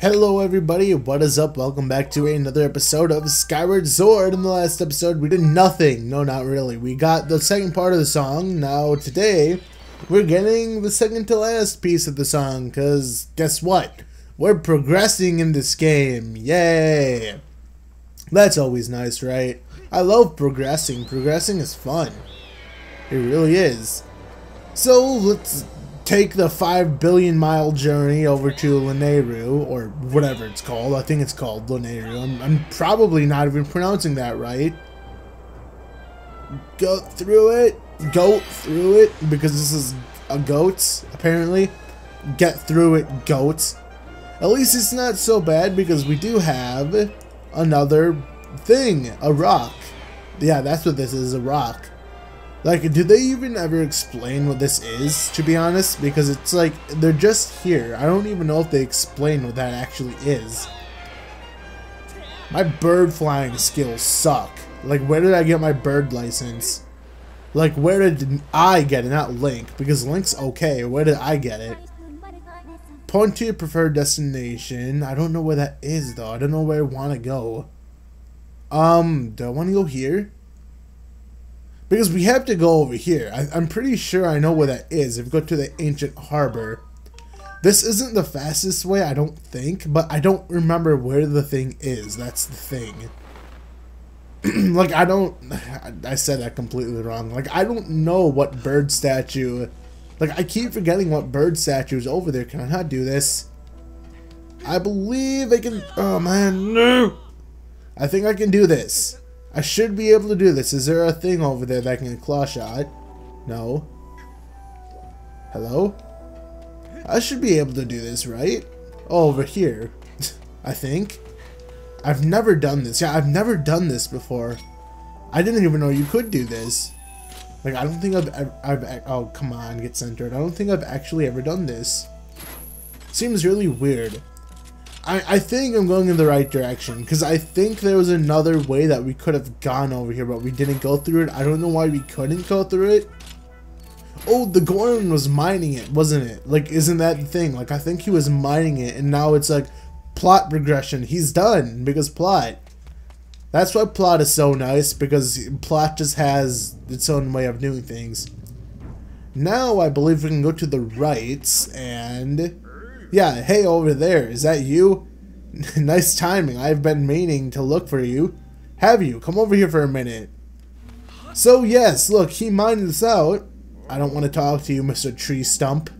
Hello everybody, what is up? Welcome back to another episode of Skyward Sword. In the last episode we did nothing. No, not really. We got the second part of the song. Now today we're getting the second to last piece of the song, because guess what? We're progressing in this game. Yay! That's always nice, right? I love progressing. Progressing is fun. It really is. So let's take the 5 billion mile journey over to Lanayru, or whatever it's called. I think it's called Lanayru. I'm probably not even pronouncing that right. Go through it, because this is a goats, apparently. Get through it, goats. At least it's not so bad, because we do have another thing, a rock. Yeah, that's what this is, a rock. Like, do they even ever explain what this is, to be honest? Because it's like, they're just here. I don't even know if they explain what that actually is. My bird flying skills suck. Like, where did I get my bird license? Like, where did I get it? Not Link, because Link's okay. Where did I get it? Point to your preferred destination. I don't know where that is, though. I don't know where I want to go. Do I want to go here? Because we have to go over here. I'm pretty sure I know where that is. If we go to the ancient harbor. This isn't the fastest way, I don't think. But I don't remember where the thing is. That's the thing. Like, I don't... I said that completely wrong. Like, I don't know what bird statue... Like, I keep forgetting what bird statue is over there. Can I not do this? I believe I can... Oh, man, no! I think I can do this. I should be able to do this. Is there a thing over there that I can claw shot? No. Hello? I should be able to do this, right? Oh, over here. I think. I've never done this. Yeah, I've never done this before. I didn't even know you could do this. Like, I don't think I've oh, come on, get centered. I don't think I've actually ever done this. Seems really weird. I think I'm going in the right direction, because I think there was another way that we could have gone over here, but we didn't go through it. I don't know why we couldn't go through it. Oh, the Goron was mining it, wasn't it? Like, isn't that the thing? Like, I think he was mining it, and now it's like plot regression. He's done, because plot. That's why plot is so nice, because plot just has its own way of doing things. Now I believe we can go to the right, and... Yeah, hey, over there, is that you? Nice timing, I've been meaning to look for you. Have you? Come over here for a minute. So yes, look, he mined this out. I don't want to talk to you, Mr. Tree Stump.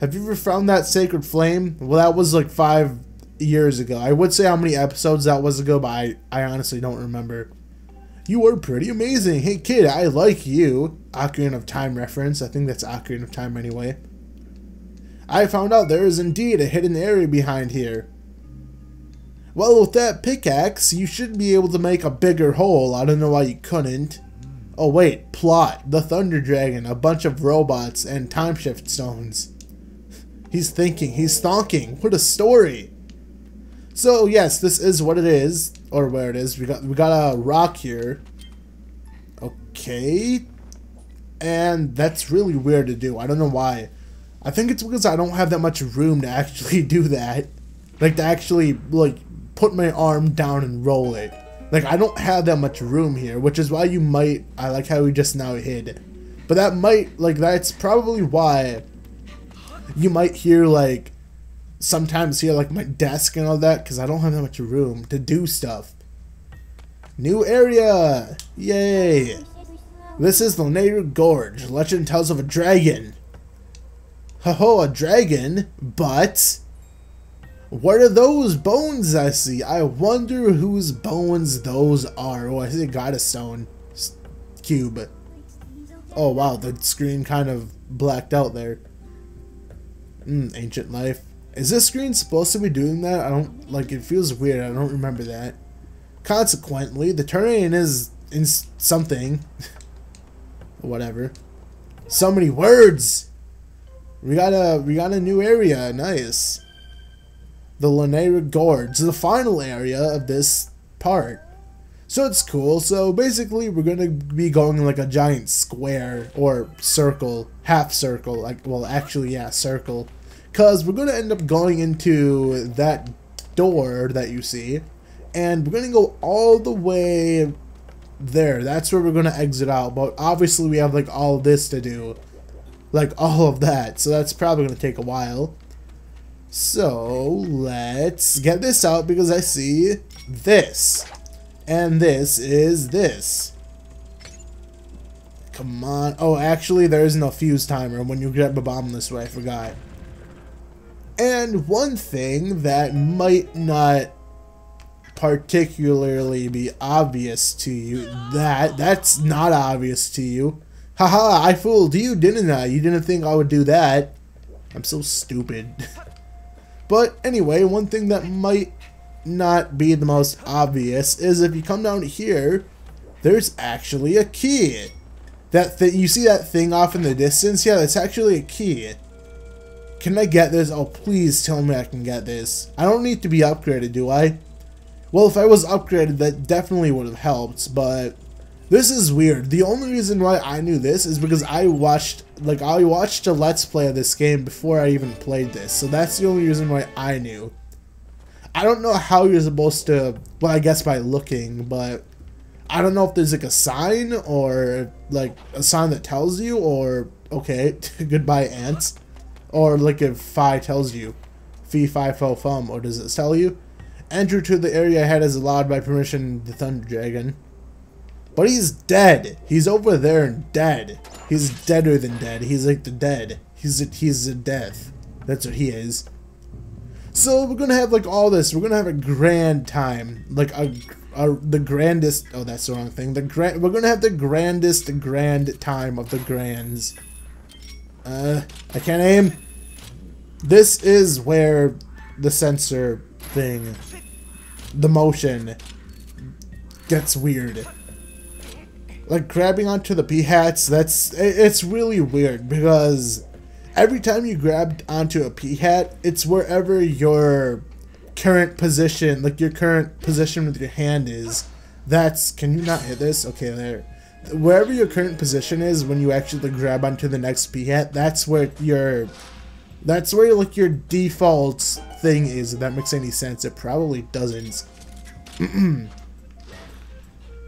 Have you ever found that sacred flame? Well, that was like 5 years ago. I would say how many episodes that was ago, but I honestly don't remember. You were pretty amazing. Hey kid, I like you. Ocarina of Time reference. I think that's Ocarina of Time anyway. I found out there is indeed a hidden area behind here. Well, with that pickaxe, you should be able to make a bigger hole. I don't know why you couldn't. Oh wait, plot. The Thunder Dragon, a bunch of robots, and time shift stones. He's thinking, he's thonking. What a story. So yes, this is what it is, or where it is. We got a rock here. Okay. And that's really weird to do. I don't know why. I think it's because I don't have that much room to actually do that. Like, to actually, like, put my arm down and roll it. Like, I don't have that much room here, which is why you might... I like how we just now hid. But that might... Like, that's probably why you might hear, like... Sometimes hear, like, my desk and all that, because I don't have that much room to do stuff. New area! Yay! This is Lanayer Gorge. Legend tells of a dragon. Ho-ho, a dragon, but what are those bones I see? I wonder whose bones those are. Oh, I see a goddess stone cube. Oh, wow, the screen kind of blacked out there. Ancient life. Is this screen supposed to be doing that? I don't, like, it feels weird. I don't remember that. Consequently, the terrain is in something. Whatever. So many words! We got a new area, nice. The Lanayru Gorge, the final area of this part. So it's cool, so basically we're gonna be going in like a giant square, or circle, half circle, like, well actually yeah, circle. because we're going to end up going into that door that you see, and we're going to go all the way there. That's where we're going to exit out, but obviously we have like all this to do, like all of that, so that's probably going to take a while. So let's get this out, because I see this, and this is this. Come on. Oh, actually, there isn't a fuse timer when you grab a bomb this way. I forgot. And one thing that might not particularly be obvious to you, that's not obvious to you. Haha, I fooled you, didn't I? You didn't think I would do that. I'm so stupid. But anyway, one thing that might not be the most obvious is if you come down here, there's actually a key. You see that thing off in the distance? Yeah, that's actually a key. Can I get this? Oh, please tell me I can get this. I don't need to be upgraded, do I? Well, if I was upgraded, that definitely would have helped, but this is weird. The only reason why I knew this is because I watched a Let's Play of this game before I even played this, so that's the only reason why I knew. I don't know how you're supposed to, well, I guess by looking, but I don't know if there's like a sign, or like a sign that tells you, or okay, goodbye ants, or like if Fi tells you, Fee Fi Fo Fum, or does it tell you? Enter to the area ahead as allowed by permission, the Thunder Dragon. But he's dead. He's over there and dead. He's deader than dead. He's like the dead. He's a death. That's what he is. So we're gonna have like all this. We're gonna have a grand time, like the grandest. Oh, that's the wrong thing. We're gonna have the grand time of the grands. I can't aim. This is where the sensor thing, the motion, gets weird. Like grabbing onto the pea hats. It's really weird because every time you grab onto a pea hat, it's wherever your current position, like your current position with your hand is. Can you not hit this? Okay, there. Wherever your current position is when you actually grab onto the next pea hat, that's where like your default thing is. If that makes any sense, it probably doesn't.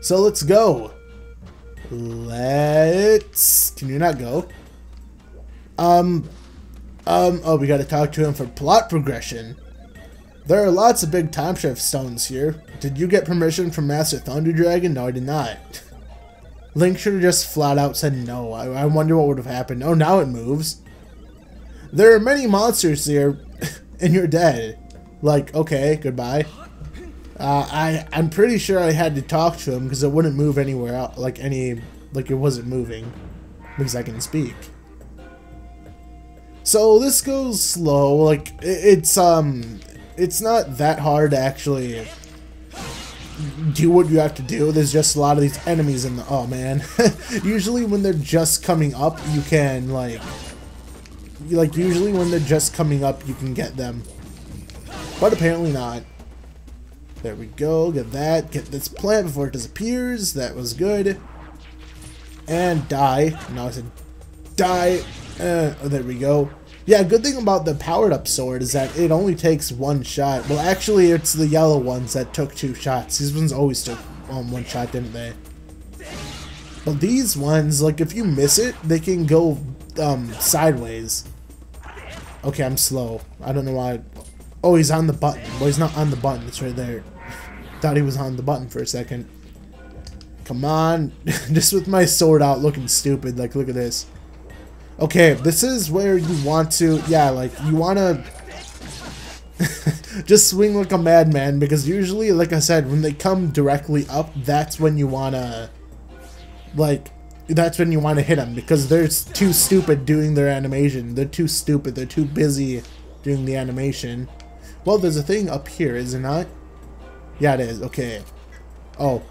So let's go. Can you not go? Oh, we gotta talk to him for plot progression. There are lots of big time shift stones here. Did you get permission from Master Thunder Dragon? No, I did not. Link should have just flat out said no. I wonder what would have happened. Oh, now it moves. There are many monsters here, and you're dead. Like, okay, goodbye. I'm pretty sure I had to talk to him because it wouldn't move anywhere out, like it wasn't moving because I can speak. So this goes slow, like it's not that hard to actually do what you have to do. There's just a lot of these enemies in the, oh man. Usually when they're just coming up, you can usually when they're just coming up, you can get them, but apparently not. There we go, get that, get this plant before it disappears, that was good. And die, no I said die, oh, there we go. Yeah, good thing about the powered up sword is that it only takes one shot. Well actually it's the yellow ones that took two shots. These ones always took one shot, didn't they? But these ones, like if you miss it, they can go sideways. Okay, I'm slow, I don't know why. Oh, he's on the button. Well, he's not on the button. It's right there. Thought he was on the button for a second. Come on. Just with my sword out looking stupid. Like, look at this. Okay, this is where you want to... Yeah, like, you want to... just swing like a madman. Because usually, like I said, when they come directly up, that's when you want to... Like, that's when you want to hit them. Because they're too stupid doing their animation. They're too stupid. They're too busy doing the animation. Well, there's a thing up here, is it not? Yeah, it is. Okay. Oh.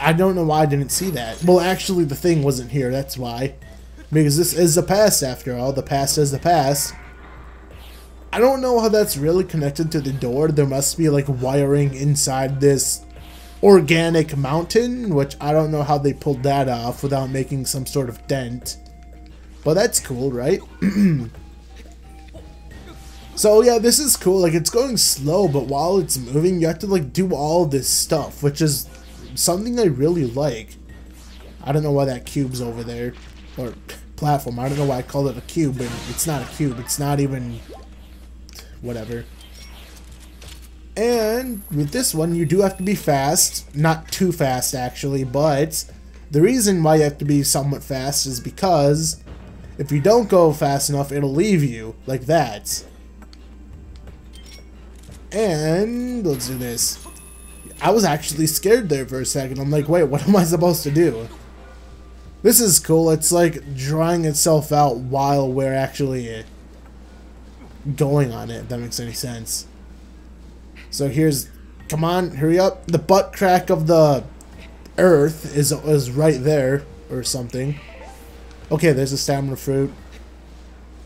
I don't know why I didn't see that. Well, actually, the thing wasn't here. That's why. Because this is the past, after all. The past is the past. I don't know how that's really connected to the door. There must be, like, wiring inside this organic mountain, which I don't know how they pulled that off without making some sort of dent. But that's cool, right? So yeah, this is cool. Like, it's going slow, but while it's moving, you have to like do all this stuff, which is something I really like. I don't know why that cube's over there, or platform. I don't know why I called it a cube, but it's not a cube. It's not even whatever. And with this one, you do have to be fast. Not too fast, actually, but the reason why you have to be somewhat fast is because if you don't go fast enough, it'll leave you like that. And let's do this. I was actually scared there for a second. I'm like, wait, what am I supposed to do? This is cool. It's like drawing itself out while we're actually going on it, if that makes any sense. So here's, come on, hurry up. The butt crack of the earth is right there or something. Okay, there's a stamina fruit.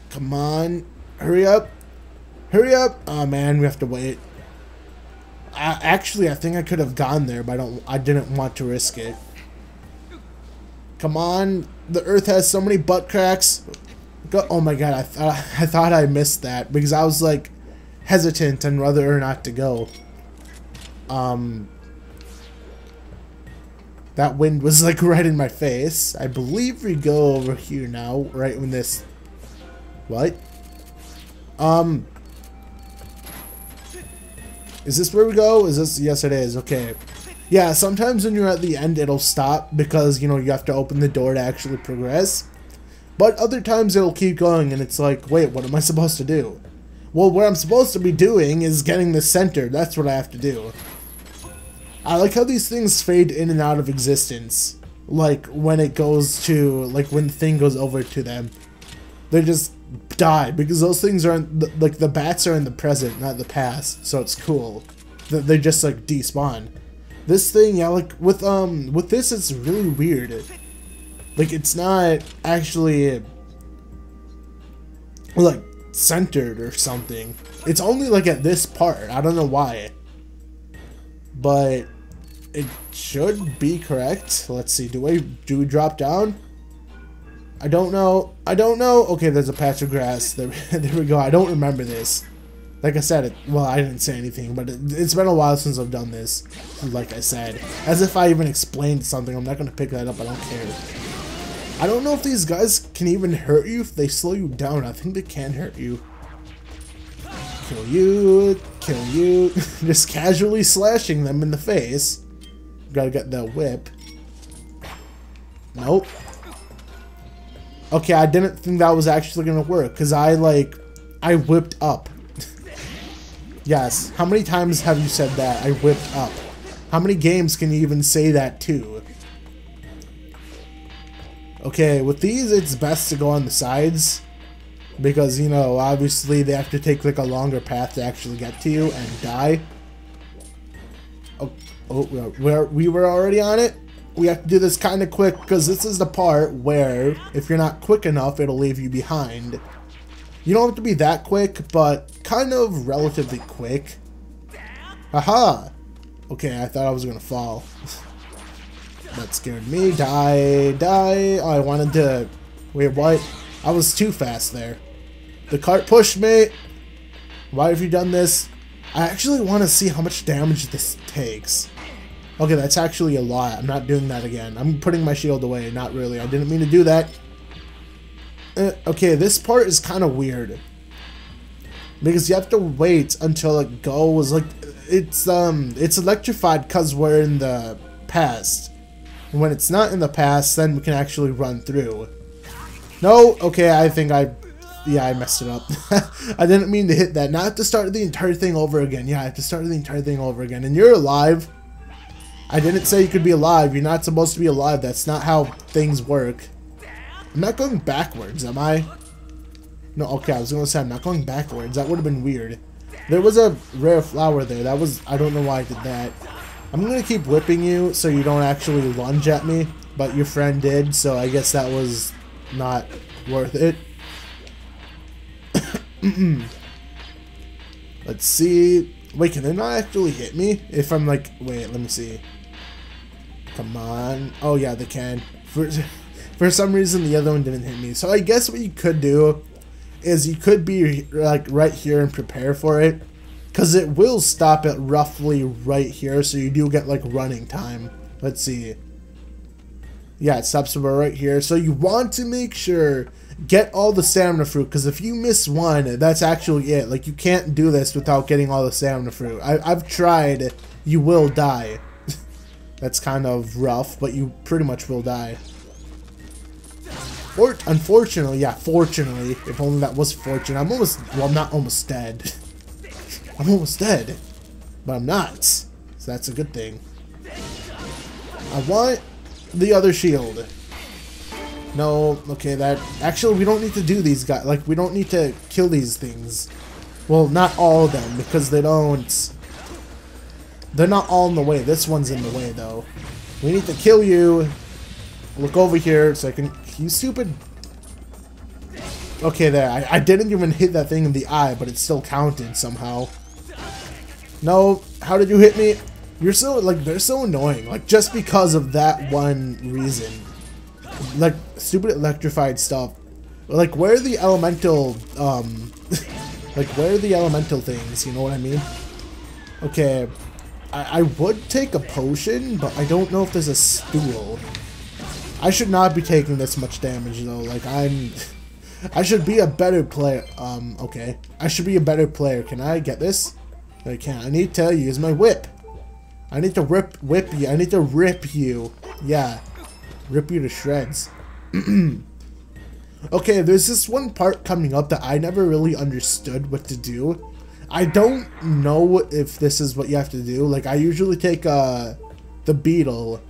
Come on, hurry up. Hurry up. Oh man, we have to wait. Actually, I think I could have gone there, but I didn't want to risk it. Come on, the earth has so many butt cracks. Go, oh my god, I thought I missed that because I was like hesitant on whether or not to go. That wind was like right in my face. I believe we go over here now, right when this. What? Is this where we go? Is this? Yes, it is. Okay. Yeah, sometimes when you're at the end, it'll stop because, you know, you have to open the door to actually progress. But other times it'll keep going and it's like, wait, what am I supposed to do? Well, what I'm supposed to be doing is getting the center. That's what I have to do. I like how these things fade in and out of existence. Like, when it goes to, like, when the thing goes over to them. They just die, because those things are in like, the bats are in the present, not the past, so it's cool that they just, like, despawn. This thing, yeah, like, with this, it's really weird. Like, it's not actually, like, centered or something. It's only, like, at this part. I don't know why. But it should be correct. Let's see, do we drop down? I don't know. I don't know. Okay, there's a patch of grass. There we go. I don't remember this. Like I said, well, I didn't say anything, but it's been a while since I've done this. Like I said, as if I even explained something. I'm not going to pick that up. I don't care. I don't know if these guys can even hurt you if they slow you down. I think they can hurt you. Kill you. Kill you. Just casually slashing them in the face. Gotta get that whip. Nope. Okay, I didn't think that was actually gonna work, because I whipped up. Yes, how many times have you said that? I whipped up. How many games can you even say that to? Okay, with these, it's best to go on the sides, because, you know, obviously they have to take, like, a longer path to actually get to you and die. Oh, we were already on it? We have to do this kind of quick, because this is the part where, if you're not quick enough, it'll leave you behind. You don't have to be that quick, but kind of relatively quick. Aha! Okay, I thought I was gonna fall. That scared me. Die, die. Oh, I wanted to... Wait, what? I was too fast there. The cart pushed me! Why have you done this? I actually want to see how much damage this takes. Okay, that's actually a lot. I'm not doing that again. I'm putting my shield away. Not really. I didn't mean to do that. Okay, this part is kind of weird. Because you have to wait until it goes, like, it's electrified because we're in the past. And when it's not in the past, then we can actually run through. No? Okay, I think I messed it up. I didn't mean to hit that. Now I have to start the entire thing over again. Yeah, I have to start the entire thing over again. And you're alive. I didn't say you could be alive. You're not supposed to be alive. That's not how things work. I'm not going backwards, am I? No, okay, I was going to say I'm not going backwards. That would have been weird. There was a rare flower there. That was... I don't know why I did that. I'm going to keep whipping you so you don't actually lunge at me. But your friend did, so I guess that was not worth it. Let's see... Wait, can they not actually hit me? If I'm like... Wait, let me see. Come on. Oh, yeah, they can. For some reason, the other one didn't hit me. So I guess what you could do is you could be like right here and prepare for it, because it will stop at roughly right here, so you do get like running time. Let's see. Yeah, it stops about right here, so you want to make sure get all the stamina fruit, because if you miss one, that's actually it. Like, you can't do this without getting all the stamina fruit. I've tried. You will die. That's kind of rough, but you pretty much will die. Or unfortunately, yeah, fortunately, if only that was fortunate. I'm almost, well, I'm not almost dead. I'm almost dead, but I'm not, so that's a good thing. I want the other shield. No, okay, that, actually, we don't need to do these guys, like, we don't need to kill these things. Well, not all of them, because they don't, they're not all in the way. This one's in the way, though. We need to kill you. Look over here so I can, you stupid. Okay, there, I didn't even hit that thing in the eye, but it still counted somehow. No, how did you hit me? You're so, like, they're so annoying, like, just because of that one reason. Like, stupid electrified stuff. Like, where are the elemental, like, where are the elemental things, you know what I mean? Okay, I would take a potion, but I don't know if there's a stool. I should not be taking this much damage, though. Like, I should be a better player. Okay. I should be a better player. Can I get this? I can't. I need to use my whip. I need to whip you. I need to rip you. Yeah. Rip you to shreds. Okay, there's this one part coming up that I never really understood what to do. I don't know if this is what you have to do. Like, I usually take, the beetle,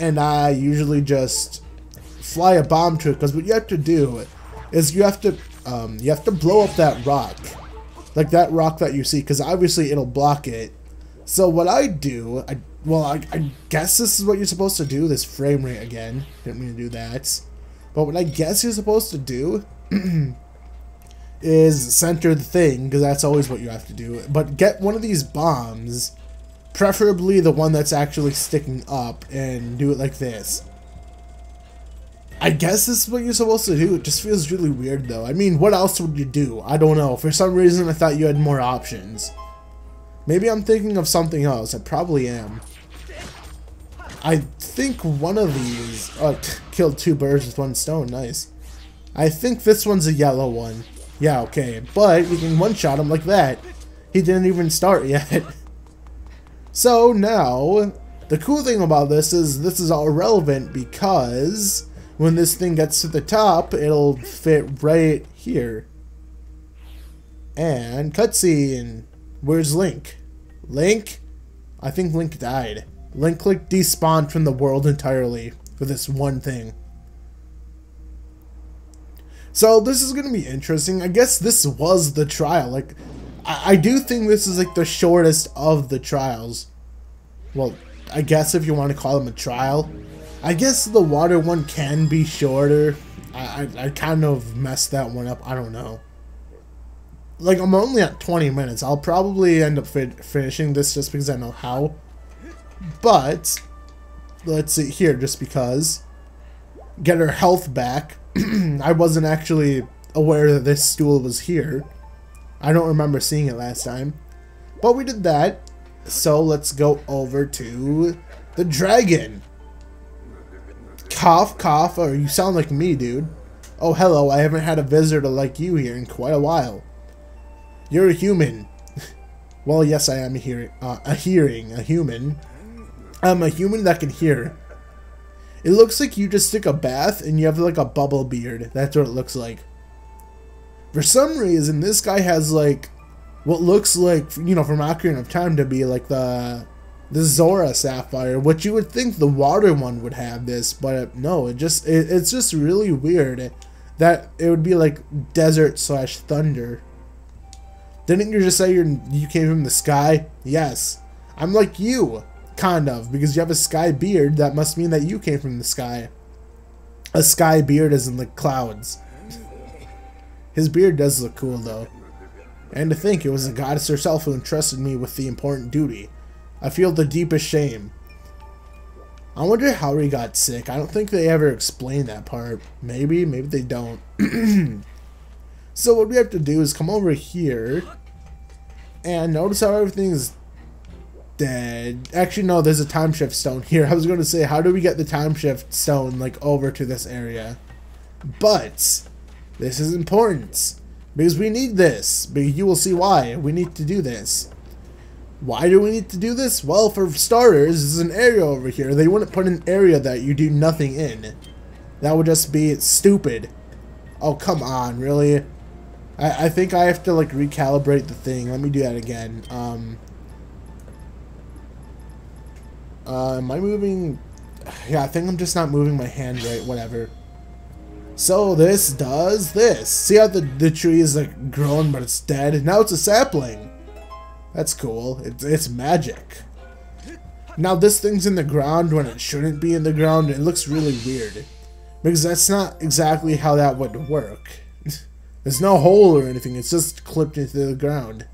and I usually just fly a bomb to it, because what you have to do is you have to blow up that rock, like that rock that you see, because obviously it'll block it. So what I do, I guess this is what you're supposed to do. This frame rate again, didn't mean to do that, but what I guess you're supposed to do is center the thing, because that's always what you have to do. But get one of these bombs, preferably the one that's actually sticking up, and do it like this. I guess this is what you're supposed to do. It just feels really weird, though. I mean, what else would you do? I don't know. For some reason, I thought you had more options. Maybe I'm thinking of something else. I probably am. I think one of these... Oh, killed two birds with one stone. Nice. I think this one's a yellow one. Yeah, okay. But we can one-shot him like that. He didn't even start yet. So now, the cool thing about this is all relevant, because when this thing gets to the top, it'll fit right here. And cutscene. Where's Link? Link? I think Link died. Link, like, despawned from the world entirely for this one thing. So this is gonna be interesting. I guess this was the trial. Like, I do think this is like the shortest of the trials. Well, I guess if you want to call them a trial. I guess the water one can be shorter. I kind of messed that one up. I don't know. Like, I'm only at 20 minutes. I'll probably end up finishing this just because I know how. But, let's see here, just because. Get her health back. I wasn't actually aware that this stool was here. I don't remember seeing it last time, but we did that. So let's go over to the dragon. Cough, cough. Or you sound like me, dude. Oh, hello. I haven't had a visitor like you here in quite a while. You're a human. Well, yes, I am a human. I'm a human that can hear. It looks like you just took a bath and you have like a bubble beard. That's what it looks like. For some reason, this guy has, like, what looks like, you know, from Ocarina of Time to be, like, the Zora Sapphire, which you would think the water one would have this, but no, it's just really weird that it would be, like, desert/thunder. Didn't you just say you came from the sky? Yes. I'm like you, kind of, because you have a sky beard. That must mean that you came from the sky. A sky beard isn't, like, clouds. His beard does look cool, though. And to think, it was the goddess herself who entrusted me with the important duty. I feel the deepest shame. I wonder how he got sick. I don't think they ever explained that part. Maybe they don't. So what we have to do is come over here and notice how everything's dead. Actually, no, there's a time shift stone here. I was going to say, how do we get the time shift stone like over to this area? But this is important because we need this. But you will see why we need to do this. Why do we need to do this? Well, for starters, there's an area over here. They wouldn't put an area that you do nothing in. That would just be stupid. Oh, come on, really? I think I have to, like, recalibrate the thing. Let me do that again. Am I moving? Yeah, I think I'm just not moving my hand right, whatever. So this does this. See how the tree is, like, grown, but it's dead? And now it's a sapling. That's cool. It's magic. Now this thing's in the ground when it shouldn't be in the ground. It looks really weird. Because that's not exactly how that would work. There's no hole or anything. It's just clipped into the ground.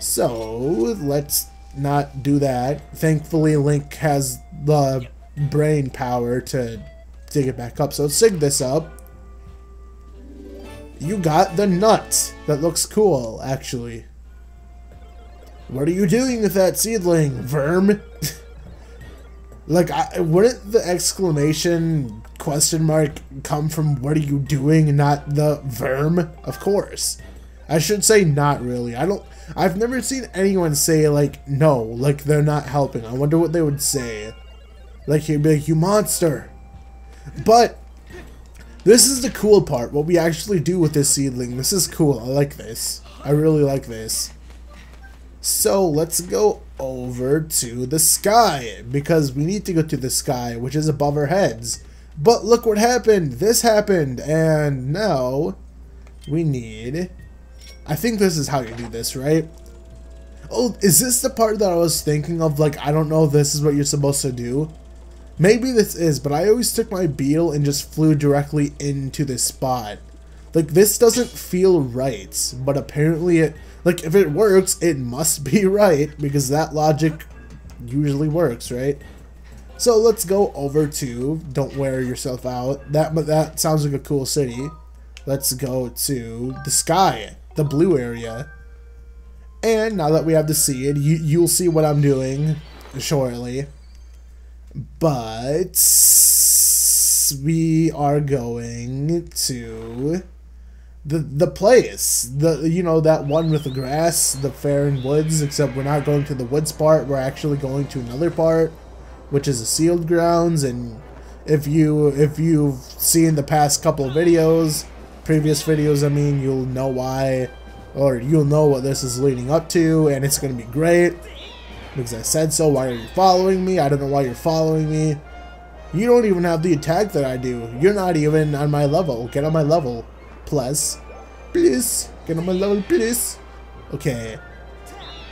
So let's not do that. Thankfully, Link has the brain power to dig it back up. So dig this up. You got the nut. That looks cool, actually. What are you doing with that seedling, verm? Like, wouldn't the exclamation question mark come from what are you doing and not the verm? Of course. I should say not really. I've never seen anyone say, like, no, like they're not helping. I wonder what they would say. Like, he'd be like, you monster. But this is the cool part, what we actually do with this seedling. This is cool. I like this. I really like this. So let's go over to the sky, because we need to go to the sky, which is above our heads. But look what happened. This happened, and now we need... I think this is how you do this, right? Oh, is this the part that I was thinking of? Like, I don't know if this is what you're supposed to do. Maybe this is, but I always took my beetle and just flew directly into this spot. Like, this doesn't feel right, but apparently it... Like, if it works, it must be right, because that logic usually works, right? So let's go over to, don't wear yourself out, that sounds like a cool city. Let's go to the sky, the blue area. And now that we have the seed, you'll see what I'm doing shortly. But we are going to... The place, you know, that one with the grass, the fair and woods, except we're not going to the woods part, we're actually going to another part, which is the sealed grounds. And if you've seen the past couple of videos, previous videos, I mean, you'll know why, or you'll know what this is leading up to, and it's going to be great, because I said so. Why are you following me? I don't know why you're following me. You don't even have the attack that I do. You're not even on my level. Get on my level. Plus, please, get on my level, please. Okay,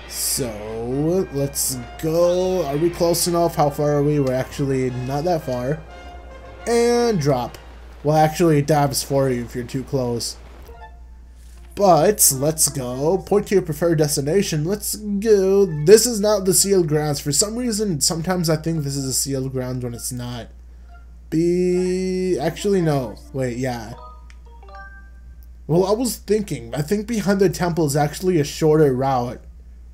so let's go. Are we close enough? How far are we? We're actually not that far. And drop. Well, actually, it dives for you if you're too close. But let's go. Point to your preferred destination. Let's go. This is not the sealed grounds. For some reason, sometimes I think this is a sealed ground when it's not. Actually, no. Wait, yeah. Well, I was thinking, I think behind the temple is actually a shorter route.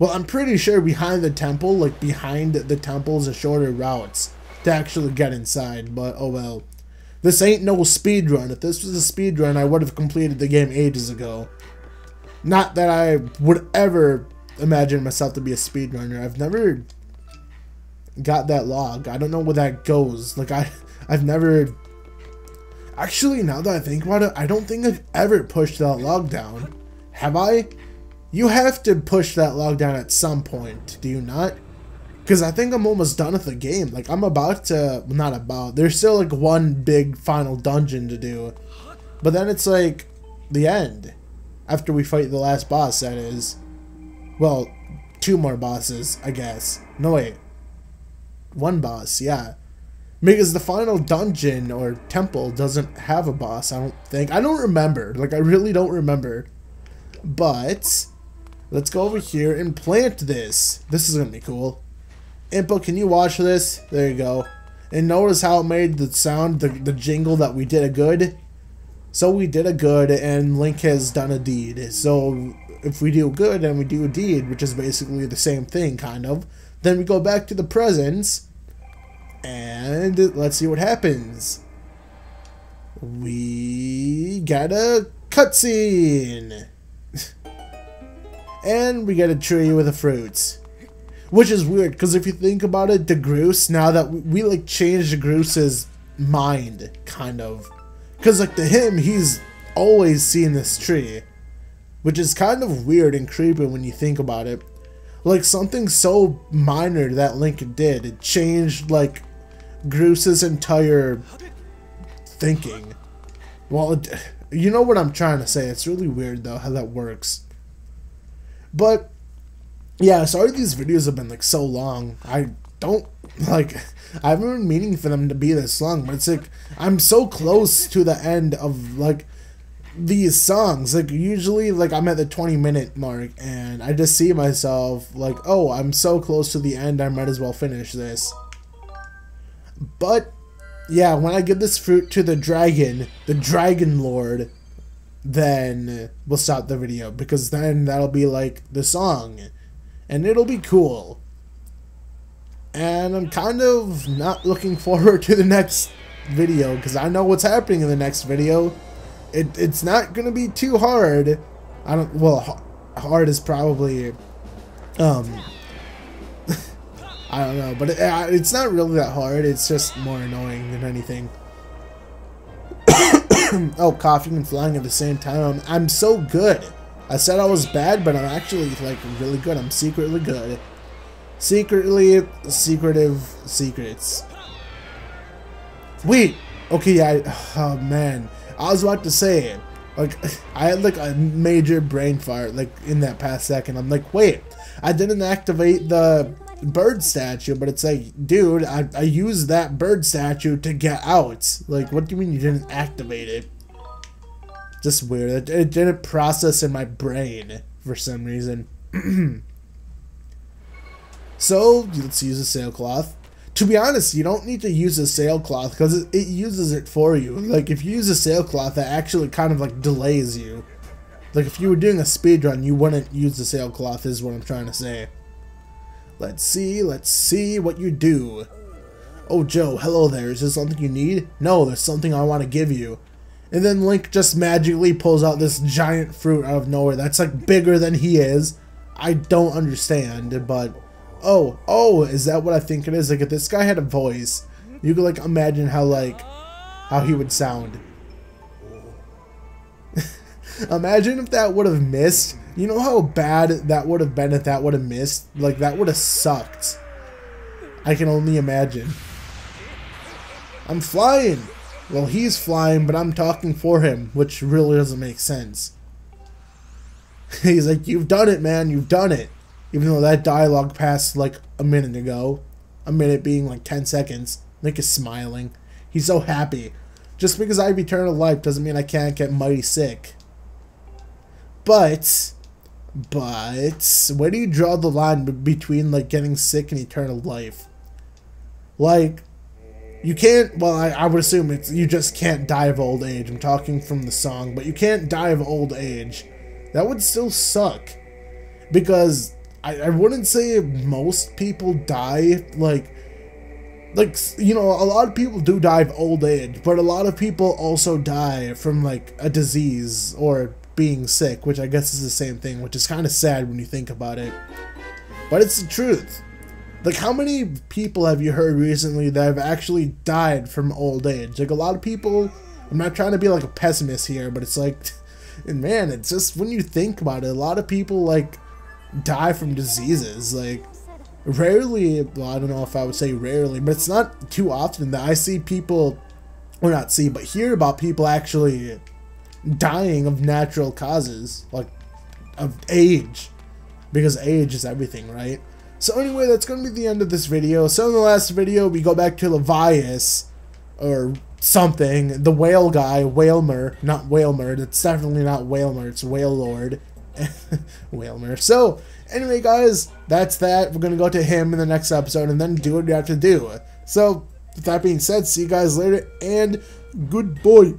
Well, I'm pretty sure behind the temple, like behind the temple is a shorter route to actually get inside, but oh well. This ain't no speed run. If this was a speed run, I would have completed the game ages ago. Not that I would ever imagine myself to be a speedrunner. I've never got that log. I don't know where that goes. Like, I've never... Actually, now that I think about it, I don't think I've ever pushed that log down. Have I? You have to push that log down at some point, do you not? Because I think I'm almost done with the game. Like, I'm about to... Not about. There's still, like, one big final dungeon to do. But then it's, like, the end. After we fight the last boss, that is. Well, two more bosses, I guess. No, wait. One boss, yeah. Because the final dungeon or temple doesn't have a boss, I don't think. I don't remember. Like, I really don't remember. But let's go over here and plant this. This is going to be cool. Impo, can you watch this? There you go. And notice how it made the sound, the jingle that we did a good. So we did a good, and Link has done a deed. So if we do good and we do a deed, which is basically the same thing, kind of, then we go back to the presents, and let's see what happens. We got a cutscene! And we got a tree with the fruits. Which is weird, because if you think about it, the Groose, now that we like changed the Groose's mind, kind of. Because like to him, he's always seen this tree. Which is kind of weird and creepy when you think about it. Like something so minor that Link did, it changed like Groose's entire thinking. Well, you know what I'm trying to say. It's really weird though how that works. But yeah, sorry these videos have been like so long. I haven't been meaning for them to be this long, but it's like I'm so close to the end of like these songs. Like usually like I'm at the 20-minute mark and I just see myself like, oh, I'm so close to the end, I might as well finish this. But yeah, when I give this fruit to the Dragon Lord, then we'll stop the video, because then that'll be like the song and it'll be cool. And I'm kind of not looking forward to the next video because I know what's happening in the next video. It's not gonna be too hard. I don't, well, hard is probably I don't know, but it's not really that hard. It's just more annoying than anything. Oh, coughing and flying at the same time. I'm so good. I said I was bad, but I'm actually like really good. I'm secretly good. Secretly secretive secrets. Wait. Okay. Oh man. I was about to say it. Like I had like a major brain fart like in that past second. I'm like, wait. I didn't activate the bird statue, but it's like, dude, I used that bird statue to get out. Like, what do you mean you didn't activate it? Just weird. It didn't process in my brain for some reason. So let's use a sailcloth. To be honest, you don't need to use a sailcloth because it uses it for you. Like if you use a sailcloth, that actually kind of like delays you. Like if you were doing a speedrun, you wouldn't use the sailcloth, is what I'm trying to say. Let's see what you do. Oh, Joe, hello there. Is there something you need? No, there's something I want to give you. And then Link just magically pulls out this giant fruit out of nowhere that's like bigger than he is. I don't understand, but... Oh, is that what I think it is? Like, if this guy had a voice, you could like imagine how he would sound. Imagine if that would have missed. You know how bad that would have been if that would have missed? Like, that would have sucked. I can only imagine. I'm flying! Well, he's flying, but I'm talking for him, which really doesn't make sense. He's like, you've done it, man, you've done it. Even though that dialogue passed, like, a minute ago. A minute being, like, 10 seconds. Link is smiling. He's so happy. Just because I have eternal life doesn't mean I can't get mighty sick. But where do you draw the line between like getting sick and eternal life? Like, you can't, well, I would assume it's, you just can't die of old age. I'm talking from the song, but you can't die of old age. That would still suck, because I wouldn't say most people die, like, you know, a lot of people do die of old age, but a lot of people also die from like a disease or being sick, which I guess is the same thing, which is kind of sad when you think about it, but it's the truth. Like, how many people have you heard recently that have actually died from old age? Like, a lot of people, I'm not trying to be like a pessimist here, but it's like, and man, it's just when you think about it, a lot of people like die from diseases. Like, rarely, well, I don't know if I would say rarely, but it's not too often that I see people, or not see, but hear about people actually dying of natural causes, like of age, because age is everything, right? So anyway, that's going to be the end of this video. So in the last video, we go back to Levias or something, the whale guy, Whalemer, not Whalemer, that's definitely not Whalemer, it's Whale Lord. Whalemer. So anyway guys, that's that. We're going to go to him in the next episode and then do what you have to do. So with that being said, see you guys later and good boy.